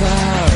Wow.